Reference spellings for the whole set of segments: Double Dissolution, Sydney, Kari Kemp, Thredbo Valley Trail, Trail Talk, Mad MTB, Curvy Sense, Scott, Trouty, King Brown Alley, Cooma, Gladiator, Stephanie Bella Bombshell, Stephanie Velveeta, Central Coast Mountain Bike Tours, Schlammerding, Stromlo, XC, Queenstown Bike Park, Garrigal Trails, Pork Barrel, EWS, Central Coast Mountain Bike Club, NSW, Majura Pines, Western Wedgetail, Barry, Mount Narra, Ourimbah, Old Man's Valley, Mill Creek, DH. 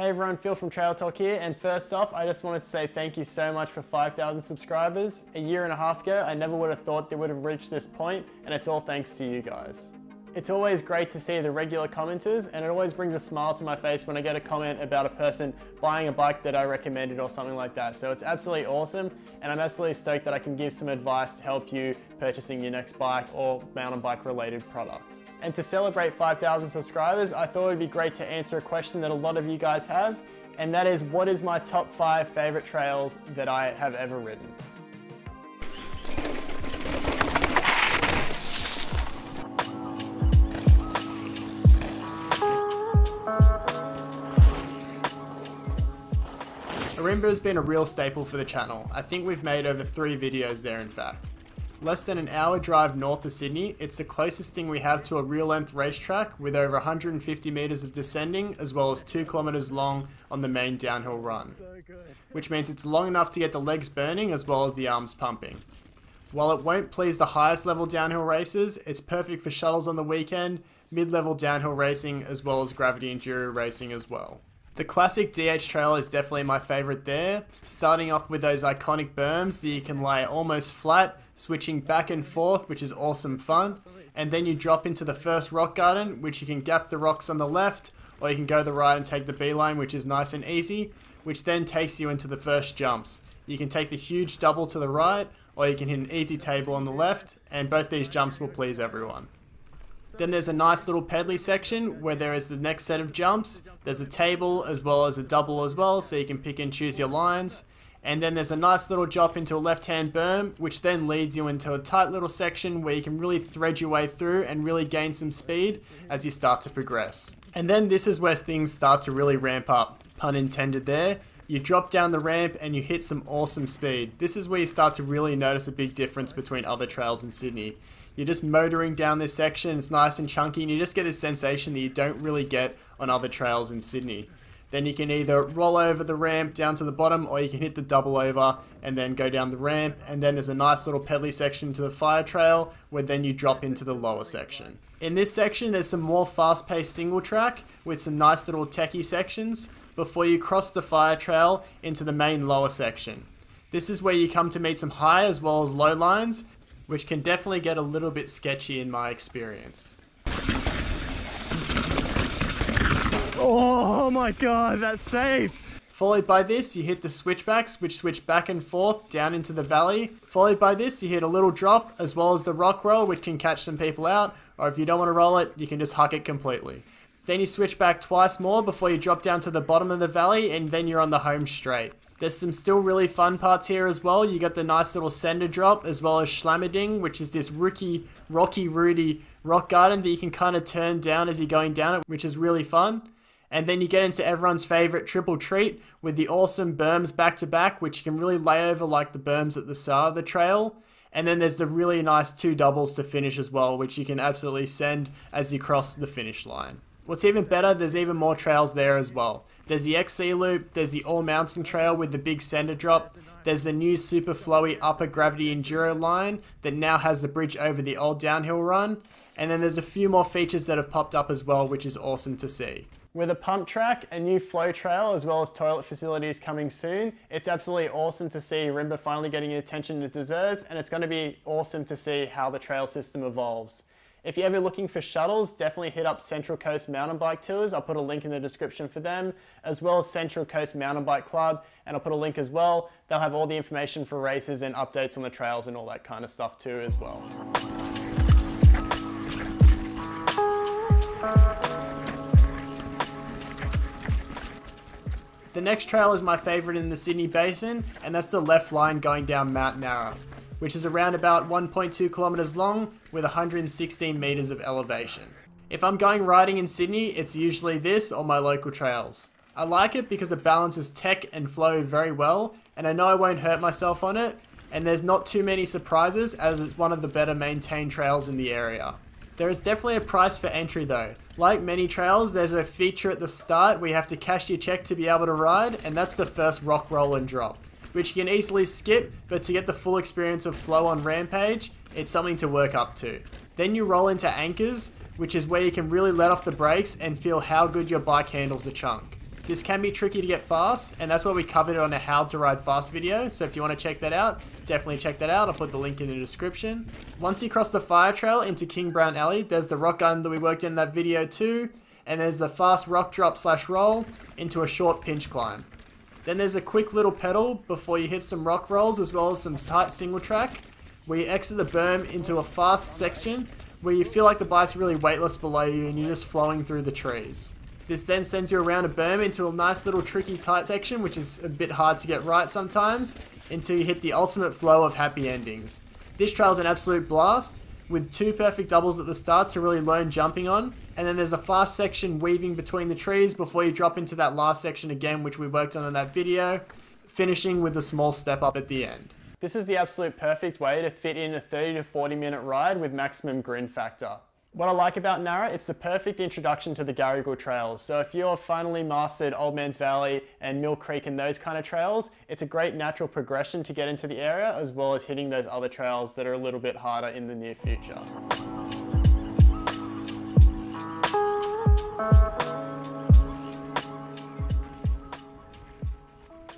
Hey everyone, Phil from Trail Talk here, and first off I just wanted to say thank you so much for 5,000 subscribers. A year and a half ago I never would have thought they would have reached this point, and it's all thanks to you guys. It's always great to see the regular commenters, and it always brings a smile to my face when I get a comment about a person buying a bike that I recommended or something like that. So it's absolutely awesome, and I'm absolutely stoked that I can give some advice to help you purchasing your next bike or mountain bike related product. And to celebrate 5,000 subscribers, I thought it would be great to answer a question that a lot of you guys have, and that is, what is my top 5 favorite trails that I have ever ridden? Ourimbah has been a real staple for the channel. I think we've made over 3 videos there in fact. Less than an hour drive north of Sydney, it's the closest thing we have to a real length racetrack with over 150 metres of descending as well as 2 kilometres long on the main downhill run, which means it's long enough to get the legs burning as well as the arms pumping. While it won't please the highest level downhill racers, it's perfect for shuttles on the weekend, mid-level downhill racing as well as gravity enduro racing as well. The classic DH trail is definitely my favourite there, starting off with those iconic berms that you can lie almost flat, switching back and forth, which is awesome fun, and then you drop into the first rock garden, which you can gap the rocks on the left, or you can go to the right and take the beeline, which is nice and easy, which then takes you into the first jumps. You can take the huge double to the right, or you can hit an easy table on the left, and both these jumps will please everyone. Then there's a nice little pedally section where there is the next set of jumps. There's a table as well as a double as well, so you can pick and choose your lines. And then there's a nice little drop into a left-hand berm, which then leads you into a tight little section where you can really thread your way through and really gain some speed as you start to progress. And then this is where things start to really ramp up, pun intended there. You drop down the ramp and you hit some awesome speed. This is where you start to really notice a big difference between other trails in Sydney. You're just motoring down this section, it's nice and chunky, and you just get this sensation that you don't really get on other trails in Sydney. Then you can either roll over the ramp down to the bottom, or you can hit the double over and then go down the ramp, and then there's a nice little pedally section to the fire trail where then you drop into the lower section. In this section there's some more fast-paced single track with some nice little techie sections before you cross the fire trail into the main lower section. This is where you come to meet some high as well as low lines, which can definitely get a little bit sketchy in my experience. Oh my god, that's safe! Followed by this, you hit the switchbacks, which switch back and forth down into the valley. Followed by this, you hit a little drop, as well as the rock roll, which can catch some people out, or if you don't want to roll it, you can just huck it completely. Then you switch back twice more before you drop down to the bottom of the valley, and then you're on the home straight. There's some still really fun parts here as well. You got the nice little sender drop as well as Schlammerding, which is this rocky, rooty rock garden that you can kind of turn down as you're going down it, which is really fun. And then you get into everyone's favorite triple treat with the awesome berms back to back, which you can really lay over like the berms at the start of the trail. And then there's the really nice 2 doubles to finish as well, which you can absolutely send as you cross the finish line. What's even better, there's even more trails there as well. There's the XC Loop, there's the All Mountain Trail with the big sender drop, there's the new super flowy upper gravity enduro line that now has the bridge over the old downhill run, and then there's a few more features that have popped up as well, which is awesome to see. With a pump track, a new flow trail, as well as toilet facilities coming soon, it's absolutely awesome to see Ourimbah finally getting the attention it deserves, and it's going to be awesome to see how the trail system evolves. If you're ever looking for shuttles, definitely hit up Central Coast Mountain Bike Tours. I'll put a link in the description for them, as well as Central Coast Mountain Bike Club, and I'll put a link as well. They'll have all the information for races and updates on the trails and all that kind of stuff too as well. The next trail is my favourite in the Sydney Basin, and that's the left line going down Mount Narra, which is around about 1.2 kilometers long with 116 meters of elevation. If I'm going riding in Sydney, it's usually this or my local trails. I like it because it balances tech and flow very well, and I know I won't hurt myself on it, and there's not too many surprises as it's one of the better maintained trails in the area. There is definitely a price for entry though. Like many trails, there's a feature at the start where you have to cash your check to be able to ride, and that's the first rock roll and drop, which you can easily skip, but to get the full experience of flow on Rampage, it's something to work up to. Then you roll into anchors, which is where you can really let off the brakes and feel how good your bike handles the chunk. This can be tricky to get fast, and that's why we covered it on a how to ride fast video, so if you want to check that out, definitely check that out. I'll put the link in the description. Once you cross the fire trail into King Brown Alley, there's the rock garden that we worked in that video too, and there's the fast rock drop / roll into a short pinch climb. Then there's a quick little pedal before you hit some rock rolls as well as some tight single track, where you exit the berm into a fast section where you feel like the bike's really weightless below you and you're just flowing through the trees. This then sends you around a berm into a nice little tricky tight section, which is a bit hard to get right sometimes, until you hit the ultimate flow of happy endings. This trail's an absolute blast, with 2 perfect doubles at the start to really learn jumping on, and then there's a fast section weaving between the trees before you drop into that last section again, which we worked on in that video, finishing with a small step up at the end. This is the absolute perfect way to fit in a 30 to 40 minute ride with maximum grin factor. What I like about Narra, it's the perfect introduction to the Garrigal Trails. So if you're finally mastered Old Man's Valley and Mill Creek and those kind of trails, it's a great natural progression to get into the area, as well as hitting those other trails that are a little bit harder in the near future.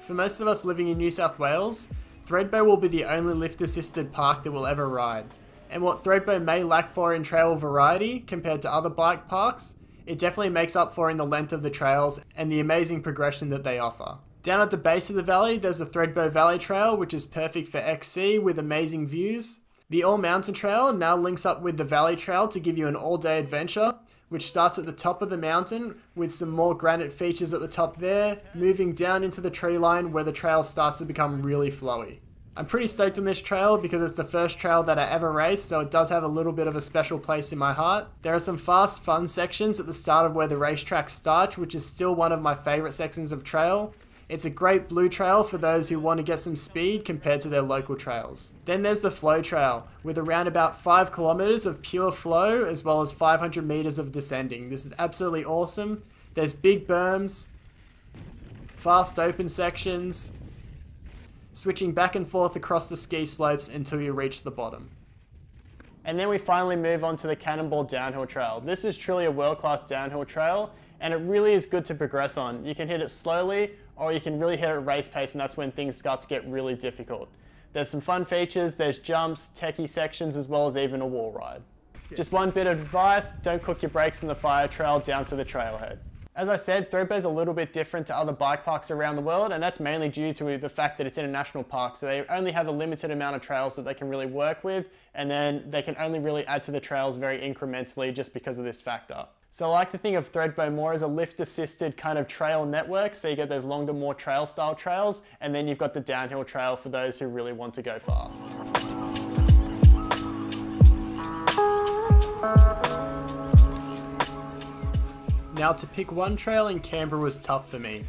For most of us living in New South Wales, Thredbo will be the only lift-assisted park that we'll ever ride. And what Thredbo may lack for in trail variety compared to other bike parks, it definitely makes up for in the length of the trails and the amazing progression that they offer. Down at the base of the valley, there's the Thredbo Valley Trail, which is perfect for XC with amazing views. The All Mountain Trail now links up with the Valley Trail to give you an all-day adventure, which starts at the top of the mountain with some more granite features at the top there, moving down into the tree line where the trail starts to become really flowy. I'm pretty stoked on this trail because it's the first trail that I ever raced, so it does have a little bit of a special place in my heart. There are some fast, fun sections at the start of where the racetrack starts, which is still one of my favourite sections of trail. It's a great blue trail for those who want to get some speed compared to their local trails. Then there's the flow trail, with around about 5 kilometres of pure flow as well as 500 metres of descending. This is absolutely awesome. There's big berms, fast open sections, switching back and forth across the ski slopes until you reach the bottom. And then we finally move on to the Cannonball Downhill Trail. This is truly a world-class downhill trail, and it really is good to progress on. You can hit it slowly, or you can really hit it at race pace, and that's when things start to get really difficult. There's some fun features, there's jumps, techie sections, as well as even a wall ride. Just one bit of advice, don't cook your brakes on the fire trail down to the trailhead. As I said, Thredbo is a little bit different to other bike parks around the world, and that's mainly due to the fact that it's in a national park, so they only have a limited amount of trails that they can really work with, and then they can only really add to the trails very incrementally just because of this factor. So I like to think of Thredbo more as a lift-assisted kind of trail network, so you get those longer, more trail-style trails, and then you've got the downhill trail for those who really want to go fast. Now, to pick one trail in Canberra was tough for me.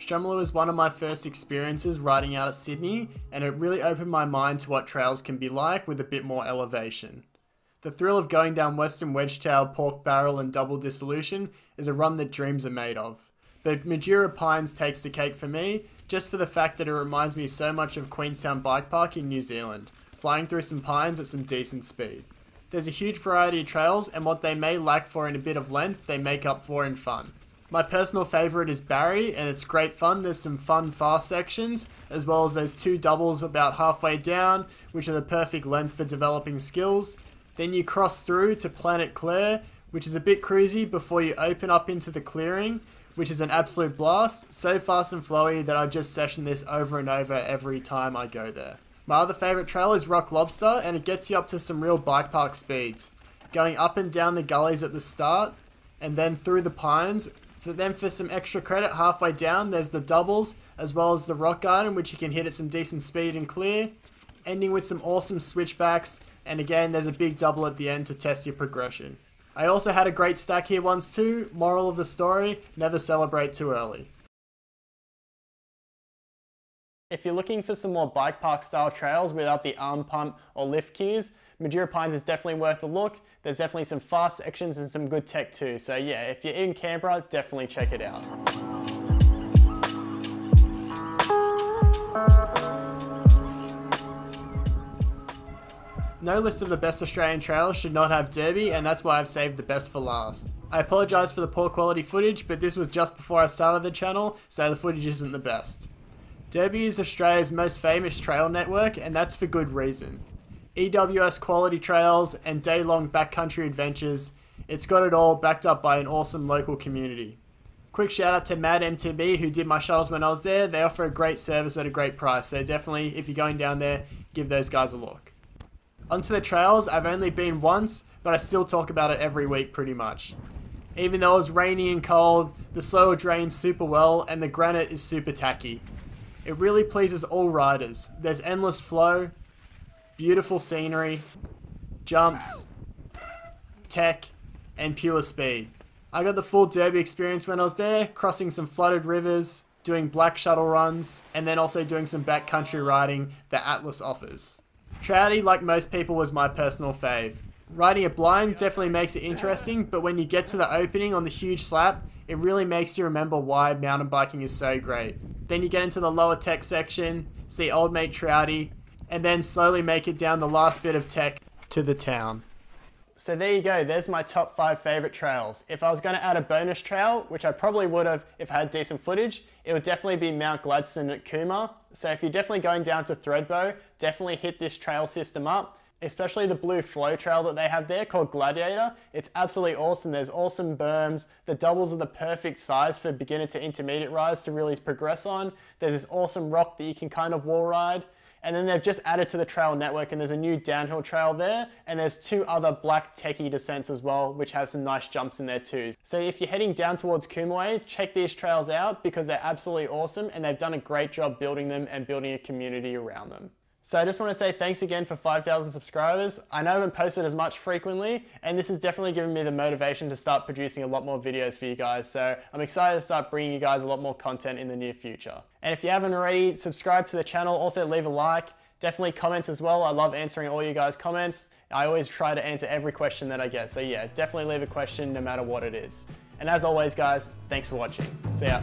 Stromlo was one of my first experiences riding out at Sydney, and it really opened my mind to what trails can be like with a bit more elevation. The thrill of going down Western Wedgetail, Pork Barrel and Double Dissolution is a run that dreams are made of. But Majura Pines takes the cake for me, just for the fact that it reminds me so much of Queenstown Bike Park in New Zealand, flying through some pines at some decent speed. There's a huge variety of trails, and what they may lack for in a bit of length, they make up for in fun. My personal favourite is Barry, and it's great fun. There's some fun fast sections, as well as those 2 doubles about halfway down, which are the perfect length for developing skills. Then you cross through to Planet Claire, which is a bit cruisy before you open up into the clearing, which is an absolute blast, so fast and flowy that I just session this over and over every time I go there. My other favourite trail is Rock Lobster, and it gets you up to some real bike park speeds, going up and down the gullies at the start, and then through the pines. For some extra credit, halfway down there's the doubles, as well as the rock garden, which you can hit at some decent speed and clear, ending with some awesome switchbacks, and again there's a big double at the end to test your progression. I also had a great stack here once too. Moral of the story, never celebrate too early. If you're looking for some more bike park style trails without the arm pump or lift cues, Majura Pines is definitely worth a look. There's definitely some fast sections and some good tech too. So yeah, if you're in Canberra, definitely check it out. No list of the best Australian trails should not have Derby, and that's why I've saved the best for last. I apologize for the poor quality footage, but this was just before I started the channel, so the footage isn't the best. Derby is Australia's most famous trail network, and that's for good reason. EWS quality trails and day-long backcountry adventures, it's got it all backed up by an awesome local community. Quick shout out to Mad MTB who did my shuttles when I was there. They offer a great service at a great price, so definitely if you're going down there, give those guys a look. Onto the trails, I've only been once, but I still talk about it every week pretty much. Even though it was rainy and cold, the soil drains super well and the granite is super tacky. It really pleases all riders. There's endless flow, beautiful scenery, jumps, tech, and pure speed. I got the full Derby experience when I was there, crossing some flooded rivers, doing black shuttle runs, and then also doing some backcountry riding that Atlas offers. Trouty, like most people, was my personal fave. Riding a blind definitely makes it interesting, but when you get to the opening on the huge slap, it really makes you remember why mountain biking is so great. Then you get into the lower tech section, see old mate Trouty, and then slowly make it down the last bit of tech to the town. So there you go, there's my top 5 favourite trails. If I was going to add a bonus trail, which I probably would have if I had decent footage, it would definitely be Mount Gladstone at Cooma. So if you're definitely going down to Thredbo, definitely hit this trail system up, especially the blue flow trail that they have there called Gladiator. It's absolutely awesome, there's awesome berms, the doubles are the perfect size for beginner to intermediate riders to really progress on. There's this awesome rock that you can kind of wall ride. And then they've just added to the trail network and there's a new downhill trail there and there's 2 other black techie descents as well, which have some nice jumps in there too. So if you're heading down towards Kumaway, check these trails out because they're absolutely awesome and they've done a great job building them and building a community around them. So I just want to say thanks again for 5,000 subscribers. I know I haven't posted as much frequently and this has definitely given me the motivation to start producing a lot more videos for you guys. So I'm excited to start bringing you guys a lot more content in the near future. And if you haven't already, subscribe to the channel, also leave a like, definitely comment as well. I love answering all you guys' comments. I always try to answer every question that I get. So yeah, definitely leave a question no matter what it is. And as always guys, thanks for watching. See ya.